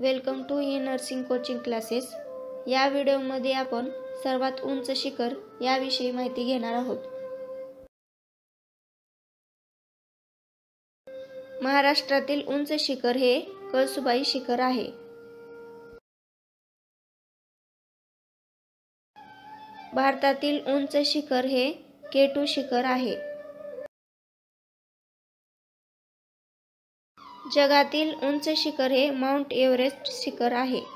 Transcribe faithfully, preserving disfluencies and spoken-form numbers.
Welcome to E nursing coaching classes. या व्हिडिओमध्ये आपण सर्वात उंच शिखर याविषयी माहिती घेणार आहोत। महाराष्ट्रातील उंच शिखर हे कळसुबाई शिखर आहे। भारतातील उंच शिखर हे केटू शिखर आहे। जगातील उंच शिखर हे माउंट एवरेस्ट शिखर आहे।